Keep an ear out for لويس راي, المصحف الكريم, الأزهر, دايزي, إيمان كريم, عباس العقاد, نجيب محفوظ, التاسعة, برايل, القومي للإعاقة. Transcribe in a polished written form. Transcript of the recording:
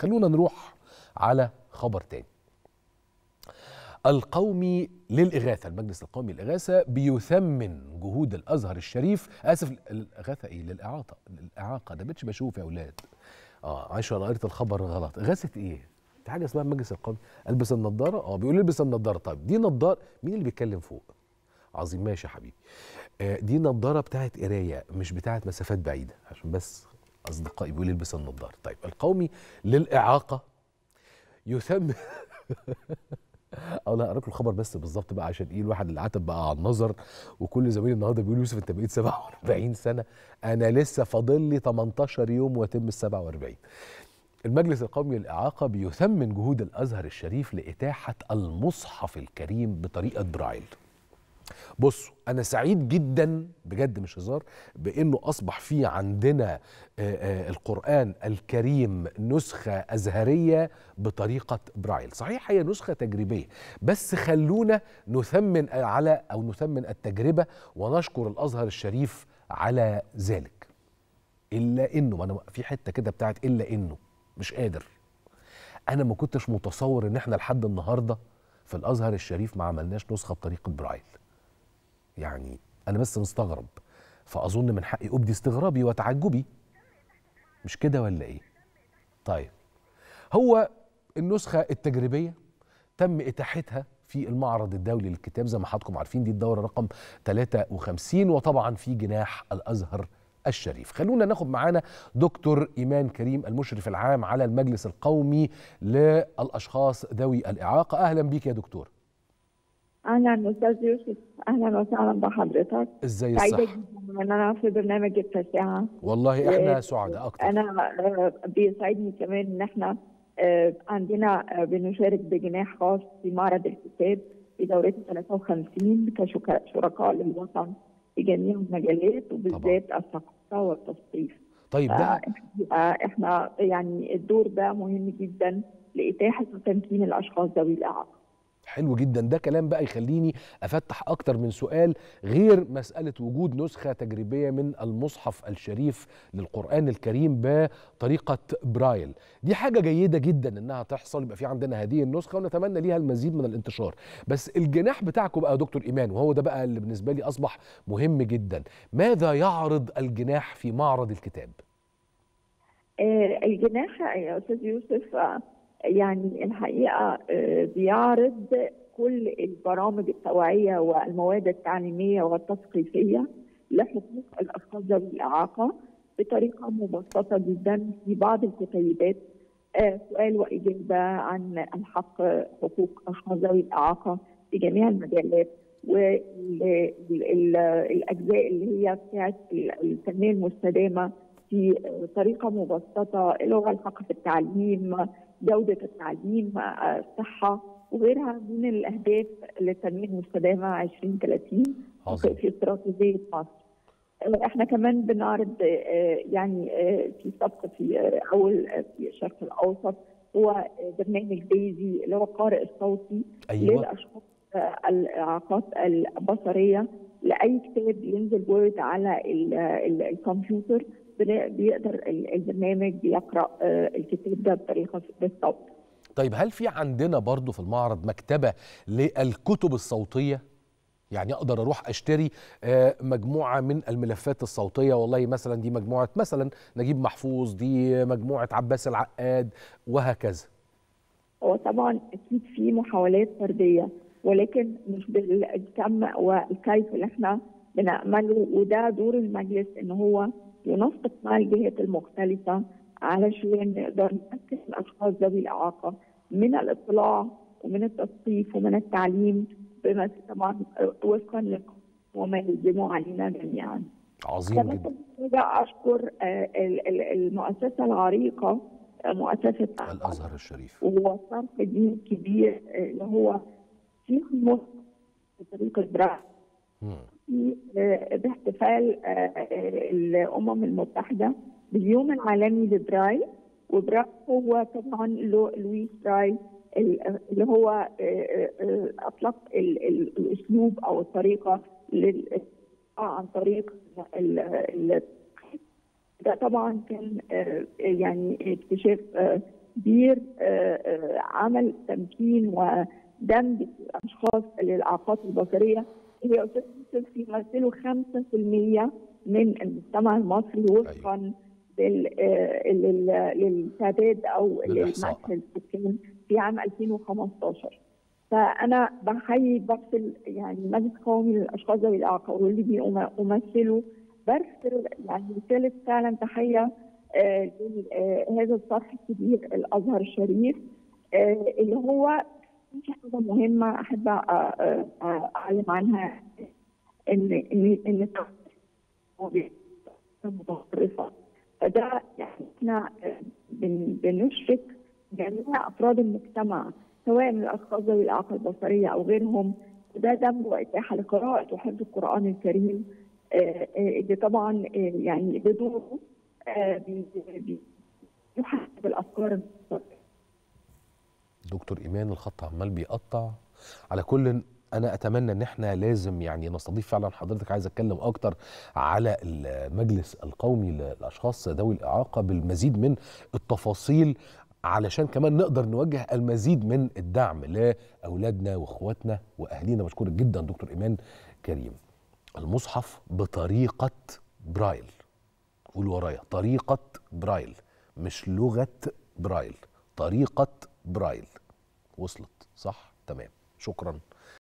خلونا نروح على خبر تاني. القومي للإغاثة، المجلس القومي للإغاثة بيثمن جهود الأزهر الشريف، آسف الإغاثة إيه؟ للإعاقة، الإعاقة ده بقتش بشوف يا أولاد. عايشة أنا قريت الخبر غلط، إغاثة إيه؟ في حاجة اسمها المجلس القومي، ألبس النضارة؟ بيقول لي ألبس النضارة، طيب دي نضارة، مين اللي بيتكلم فوق؟ عظيم، ماشي يا حبيبي. دي نضارة بتاعت قراية مش بتاعت مسافات بعيدة، عشان بس أصدقائي بيقولوا لي ألبس النضارة. طيب القومي للإعاقة يثمن انا هقرا لكم الخبر بس بالظبط بقى، عشان ايه الواحد اللي عتب بقى على النظر، وكل زميلي النهارده بيقول يوسف انت بقيت 47 سنه، انا لسه فاضل لي 18 يوم واتم ال 47. المجلس القومي للإعاقة بيثمن جهود الازهر الشريف لاتاحه المصحف الكريم بطريقه برايل. بصوا انا سعيد جدا بجد مش هزار بانه اصبح في عندنا القرآن الكريم نسخة ازهرية بطريقة برايل. صحيح هي نسخة تجريبية، بس خلونا نثمن على او نثمن التجربة ونشكر الازهر الشريف على ذلك. الا انه انا في حتة كده بتاعت الا انه مش قادر، انا ما كنتش متصور ان احنا لحد النهاردة في الازهر الشريف ما عملناش نسخة بطريقة برايل، يعني أنا بس مستغرب، فأظن من حقي أبدي استغرابي وتعجبي، مش كده ولا إيه؟ طيب هو النسخة التجريبية تم إتاحتها في المعرض الدولي للكتاب زي ما حضراتكم عارفين، دي الدورة رقم 53، وطبعا في جناح الأزهر الشريف. خلونا ناخد معانا دكتور إيمان كريم المشرف العام على المجلس القومي للأشخاص ذوي الإعاقة. أهلا بيك يا دكتور. اهلا استاذ يوسف، اهلا وسهلا بحضرتك. ازاي الصحة؟ سعيده جدا ان انا في برنامج التاسعه. والله احنا سعداء اكتر. انا بيسعدني كمان ان احنا عندنا بنشارك بجناح خاص في معرض الكتاب في دورته 53 كشركاء للوطن في جميع المجالات وبالذات الثقافه والتصنيف. طيب ده احنا يعني الدور ده مهم جدا لاتاحه وتمكين الاشخاص ذوي الاعاقه. حلو جدا، ده كلام بقى يخليني افتح اكتر من سؤال غير مساله وجود نسخه تجريبيه من المصحف الشريف للقران الكريم بطريقه برايل. دي حاجه جيده جدا انها تحصل، يبقى في عندنا هذه النسخه ونتمنى ليها المزيد من الانتشار. بس الجناح بتاعكم بقى يا دكتور ايمان، وهو ده بقى اللي بالنسبه لي اصبح مهم جدا، ماذا يعرض الجناح في معرض الكتاب؟ الجناح يا استاذ يوسف يعني الحقيقة بيعرض كل البرامج التوعية والمواد التعليمية والتثقيفية لحقوق الأشخاص ذوي الإعاقة بطريقة مبسطة جدا في بعض الكتيبات، سؤال وإجابة عن الحق حقوق أشخاص ذوي الإعاقة في جميع المجالات، والأجزاء اللي هي بتاعت التنمية المستدامة في طريقة مبسطة، اللغة، الحق في التعليم، جودة التعليم، الصحة وغيرها من الأهداف للتنمية المستدامة 2030 في استراتيجية مصر. احنا كمان بنعرض يعني في صفقة في أول في الشرق الأوسط هو برنامج دايزي اللي هو القارئ الصوتي. أيوة. للأشخاص الإعاقات البصرية، لأي كتاب ينزل وورد على الكمبيوتر بيقدر البرنامج بيقرأ الكتاب ده بطريقة بالصوت. طيب هل في عندنا برضو في المعرض مكتبة للكتب الصوتية؟ يعني أقدر أروح أشتري مجموعة من الملفات الصوتية، والله مثلا دي مجموعة مثلا نجيب محفوظ، دي مجموعة عباس العقاد وهكذا. وطبعا أكيد في محاولات فردية، ولكن مش بالكم والكيف اللي احنا بنعمله، وده دور المجلس إن هو ينسق مع الجهات المختلفة علشان نقدر نمكن الأشخاص ذوي الإعاقة من الاطلاع ومن التثقيف ومن التعليم بما طبعا وفقا لكم وما يلزمه علينا جميعا. عظيم جدا. كمان أشكر المؤسسة العريقة، مؤسسة الأزهر الشريف، وهو صرف دين كبير اللي هو في مصر بطريقة براءة باحتفال الأمم المتحدة باليوم العالمي لبرايل، وبرايل هو طبعا لويس راي اللي هو أطلق الأسلوب أو الطريقة عن طريق ده. طبعا كان يعني اكتشاف كبير عمل تمكين ودمج الاشخاص للاعاقات البصريه اللي يا استاذ بيمثلوا 5% من المجتمع المصري وفقا للتعداد او للمعهد السكان في عام 2015. فانا بحيي بغسل يعني مجلس قومي للاشخاص ذوي الاعاقه واللي بيمثلوا برسل يعني رساله فعلا تحيه هذا السطح الكبير الازهر الشريف اللي هو في حاجه مهمه احب اعلم عنها ان متطرفه. فده يعني احنا بنشرك جميع افراد المجتمع سواء من الاشخاص ذوي الاعاقه البصريه او غيرهم، وده دمج واتاحه لقراءه وحفظ القران الكريم اللي طبعا يعني بدوره بيحسب الافكار. دكتور ايمان الخط عمال بيقطع. على كل انا اتمنى ان احنا لازم يعني نستضيف فعلا حضرتك، عايز اتكلم اكتر على المجلس القومي للاشخاص ذوي الاعاقه بالمزيد من التفاصيل علشان كمان نقدر نوجه المزيد من الدعم لاولادنا واخواتنا واهالينا. مشكور جدا دكتور ايمان كريم. المصحف بطريقه برايل، قول ورايا، طريقه برايل مش لغه برايل، طريقه برايل. وصلت صح؟ تمام، شكرا.